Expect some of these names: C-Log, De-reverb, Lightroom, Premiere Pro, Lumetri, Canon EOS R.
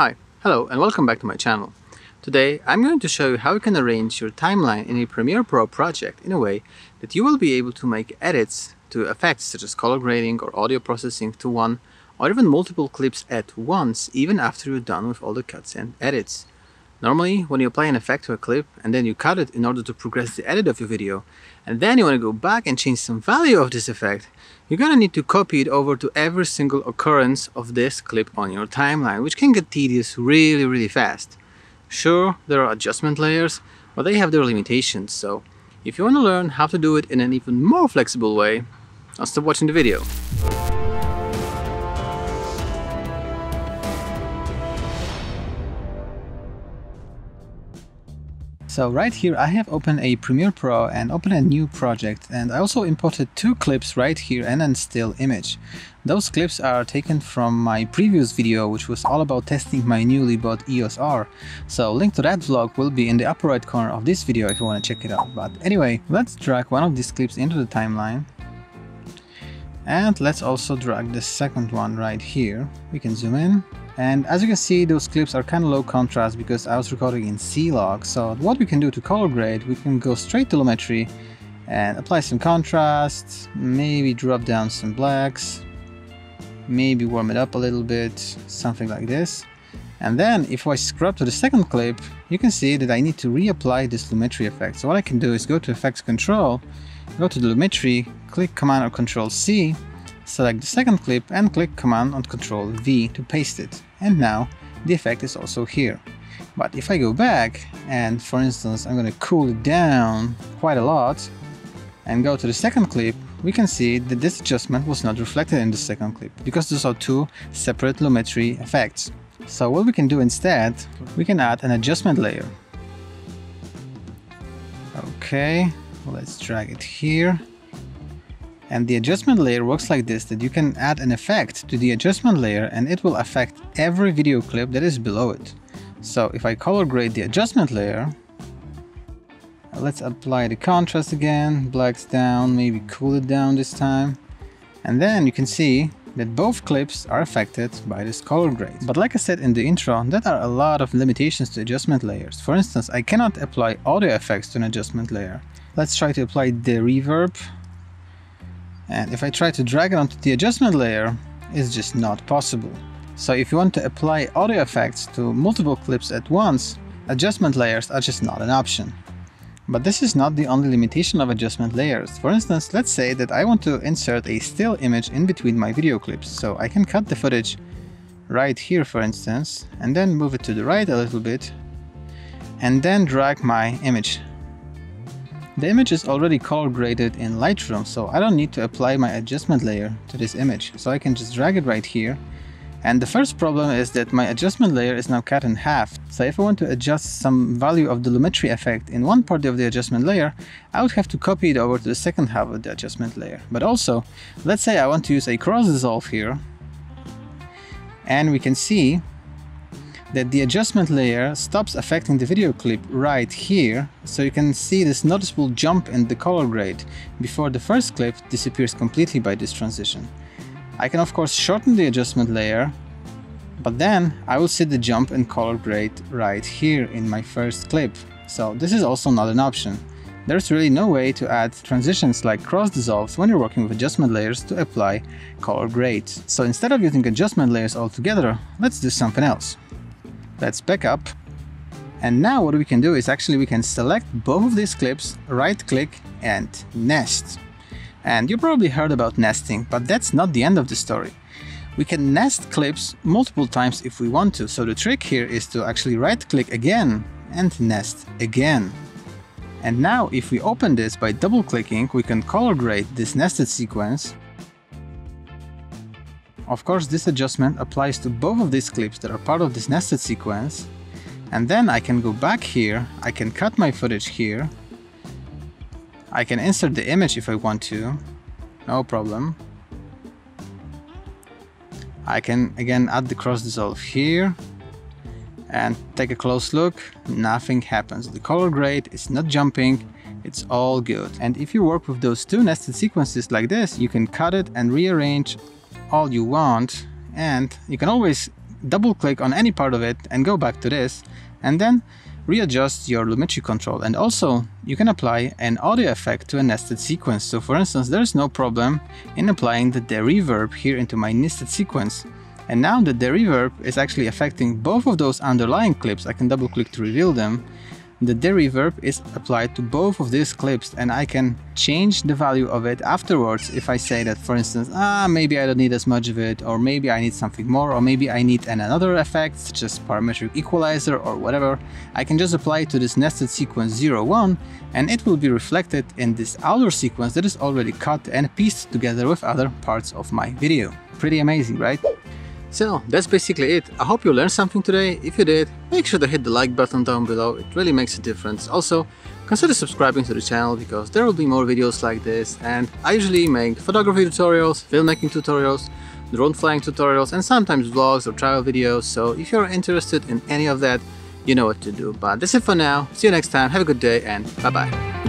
Hi, hello and welcome back to my channel. Today I'm going to show you how you can arrange your timeline in a Premiere Pro project in a way that you will be able to make edits to effects such as color grading or audio processing to one or even multiple clips at once, even after you're done with all the cuts and edits. Normally, when you apply an effect to a clip and then you cut it in order to progress the edit of your video, and then you want to go back and change some value of this effect, you're gonna need to copy it over to every single occurrence of this clip on your timeline, which can get tedious really fast. Sure, there are adjustment layers, but they have their limitations, so if you want to learn how to do it in an even more flexible way, I'll stop watching the video. So right here I have opened a Premiere Pro and opened a new project, and I also imported two clips right here and a still image. Those clips are taken from my previous video, which was all about testing my newly bought EOS R. So link to that vlog will be in the upper right corner of this video if you want to check it out. But anyway, let's drag one of these clips into the timeline. And let's also drag the second one right here. We can zoom in. And as you can see, those clips are kind of low contrast because I was recording in C-Log. So what we can do to color grade, we can go straight to Lumetri and apply some contrast, maybe drop down some blacks, maybe warm it up a little bit, something like this. And then if I scrub to the second clip, you can see that I need to reapply this Lumetri effect. So what I can do is go to Effects Control, go to the Lumetri, click Command or Control C, select the second clip and click Command and Control V to paste it. And now the effect is also here. But if I go back and, for instance, I'm gonna cool it down quite a lot and go to the second clip, we can see that this adjustment was not reflected in the second clip because those are two separate Lumetri effects. So what we can do instead, we can add an adjustment layer. Okay, let's drag it here. And the adjustment layer works like this, that you can add an effect to the adjustment layer and it will affect every video clip that is below it. So if I color grade the adjustment layer, let's apply the contrast again, blacks down, maybe cool it down this time. And then you can see that both clips are affected by this color grade. But like I said in the intro, there are a lot of limitations to adjustment layers. For instance, I cannot apply audio effects to an adjustment layer. Let's try to apply De-reverb. And if I try to drag it onto the adjustment layer, it's just not possible. So if you want to apply audio effects to multiple clips at once, adjustment layers are just not an option. But this is not the only limitation of adjustment layers. For instance, let's say that I want to insert a still image in between my video clips. So I can cut the footage right here, for instance, and then move it to the right a little bit, and then drag my image. The image is already color graded in Lightroom, so I don't need to apply my adjustment layer to this image. So I can just drag it right here. And the first problem is that my adjustment layer is now cut in half. So if I want to adjust some value of the Lumetri effect in one part of the adjustment layer, I would have to copy it over to the second half of the adjustment layer. But also, let's say I want to use a cross dissolve here. And we can see that the adjustment layer stops affecting the video clip right here, so you can see this noticeable jump in the color grade before the first clip disappears completely by this transition. I can of course shorten the adjustment layer, but then I will see the jump in color grade right here in my first clip. So this is also not an option. There's really no way to add transitions like cross dissolves when you're working with adjustment layers to apply color grades. So instead of using adjustment layers altogether, let's do something else. Let's back up, and now what we can do is actually we can select both of these clips, right click and nest. And you probably heard about nesting, but that's not the end of the story. We can nest clips multiple times if we want to, so the trick here is to actually right click again and nest again. And now if we open this by double clicking, we can color grade this nested sequence. Of course, this adjustment applies to both of these clips that are part of this nested sequence. And then I can go back here, I can cut my footage here. I can insert the image if I want to, no problem. I can again add the cross dissolve here and take a close look, nothing happens. The color grade is not jumping. It's all good. And if you work with those two nested sequences like this, you can cut it and rearrange all you want, and you can always double click on any part of it and go back to this, and then readjust your Lumetri control. And also you can apply an audio effect to a nested sequence. So for instance, there's no problem in applying the de-reverb here into my nested sequence. And now the de-reverb is actually affecting both of those underlying clips. I can double click to reveal them. The de-reverb is applied to both of these clips, and I can change the value of it afterwards. If I say that, for instance, maybe I don't need as much of it, or maybe I need something more, or maybe I need another effect such as parametric equalizer or whatever, I can just apply it to this nested sequence 0, 1, and it will be reflected in this outer sequence that is already cut and pieced together with other parts of my video. Pretty amazing, right? So that's basically it. I hope you learned something today. If you did, make sure to hit the like button down below, it really makes a difference. Also, consider subscribing to the channel because there will be more videos like this, and I usually make photography tutorials, filmmaking tutorials, drone flying tutorials, and sometimes vlogs or travel videos, so if you're interested in any of that, you know what to do. But that's it for now, see you next time, have a good day, and bye bye.